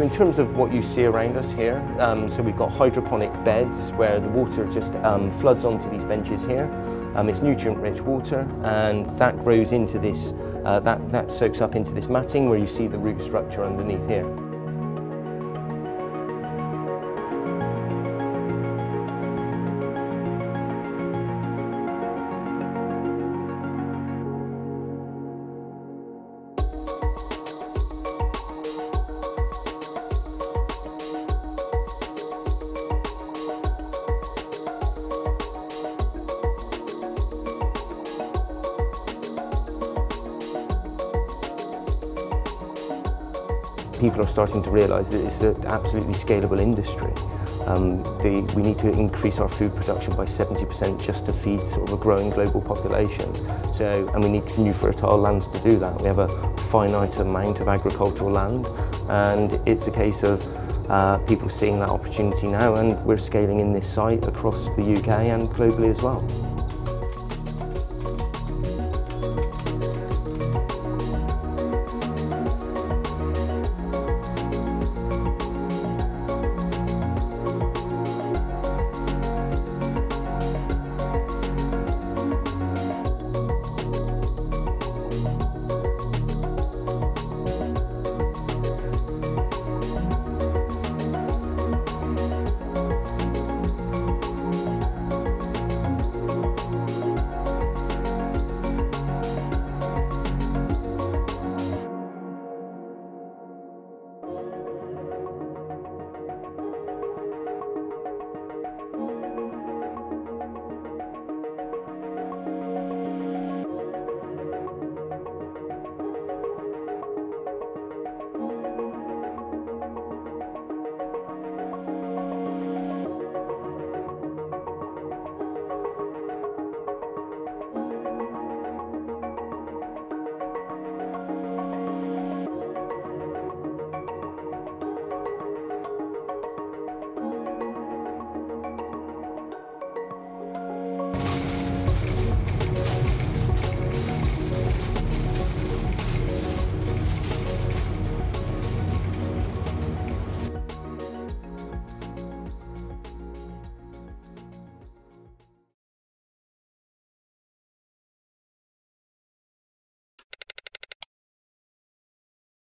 In terms of what you see around us here, so we've got hydroponic beds where the water just floods onto these benches here. It's nutrient-rich water, and that grows into this, that soaks up into this matting where you see the root structure underneath here. People are starting to realise that it's an absolutely scalable industry. We need to increase our food production by 70% just to feed sort of a growing global population. So, and we need new fertile lands to do that. We have a finite amount of agricultural land, and it's a case of people seeing that opportunity now, and we're scaling in this site across the UK and globally as well.